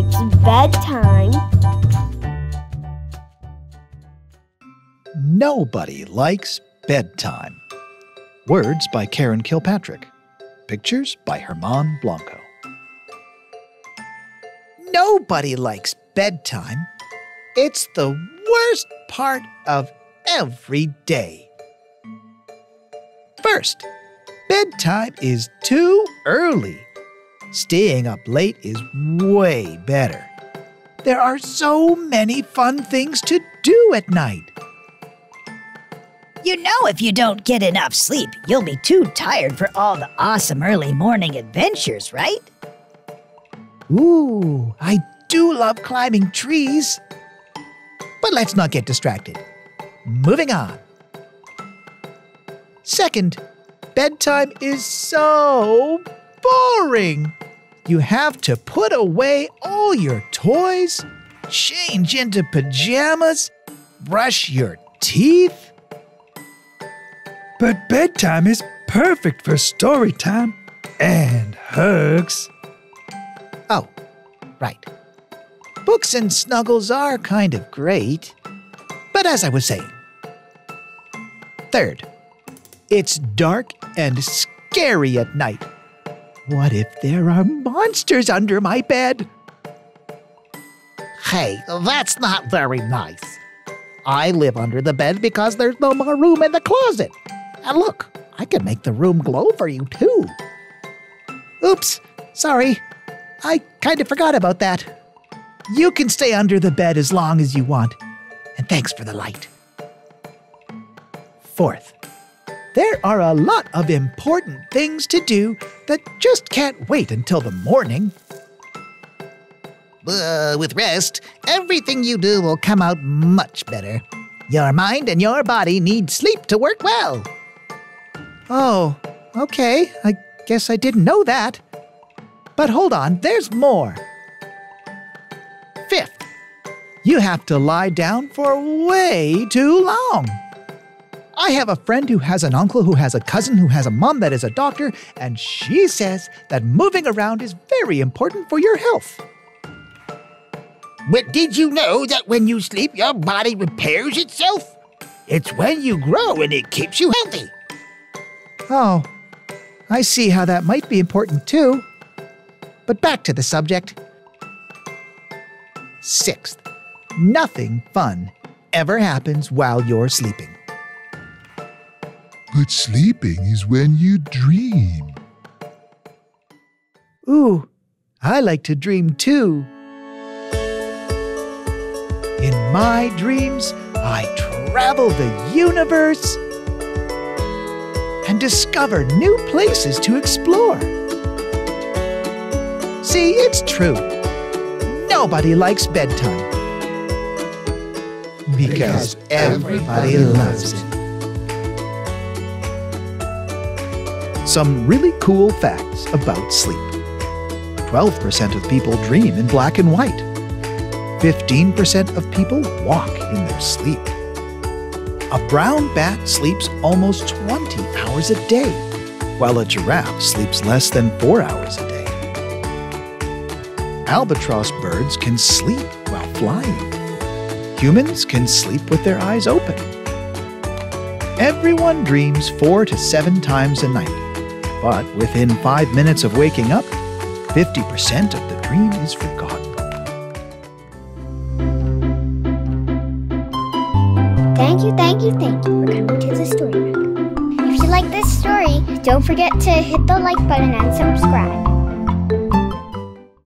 Mike's bedtime. Nobody likes bedtime. Words by Karen Kilpatrick. Pictures by Hermann Blanco. Nobody likes bedtime. It's the worst part of every day. First, bedtime is too early. Staying up late is way better. There are so many fun things to do at night. You know, if you don't get enough sleep, you'll be too tired for all the awesome early morning adventures, right? Ooh, I do love climbing trees. But let's not get distracted. Moving on. Second, bedtime is so boring. You have to put away all your toys, change into pajamas, brush your teeth. But bedtime is perfect for story time and hugs. Oh, right. Books and snuggles are kind of great. But as I was saying, third, it's dark and scary at night. What if there are monsters under my bed? Hey, that's not very nice. I live under the bed because there's no more room in the closet. And look, I can make the room glow for you too. Oops, sorry. I kind of forgot about that. You can stay under the bed as long as you want. And thanks for the light. Fourth, there are a lot of important things to do that just can't wait until the morning. With rest, everything you do will come out much better. Your mind and your body need sleep to work well. Oh, okay. I guess I didn't know that. But hold on, there's more. Fifth, you have to lie down for way too long. I have a friend who has an uncle who has a cousin who has a mom that is a doctor, and she says that moving around is very important for your health. But did you know that when you sleep, your body repairs itself? It's when you grow and it keeps you healthy. Oh, I see how that might be important too. But back to the subject. Sixth, nothing fun ever happens while you're sleeping. But sleeping is when you dream. Ooh, I like to dream too. In my dreams, I travel the universe and discover new places to explore. See, it's true. Nobody likes bedtime. Because everybody loves it. Some really cool facts about sleep. 12% of people dream in black and white. 15% of people walk in their sleep. A brown bat sleeps almost 20 hours a day, while a giraffe sleeps less than 4 hours a day. Albatross birds can sleep while flying. Humans can sleep with their eyes open. Everyone dreams 4 to 7 times a night. But within 5 minutes of waking up, 50% of the dream is forgotten. Thank you for coming to the Story Rack. If you like this story, don't forget to hit the like button and subscribe.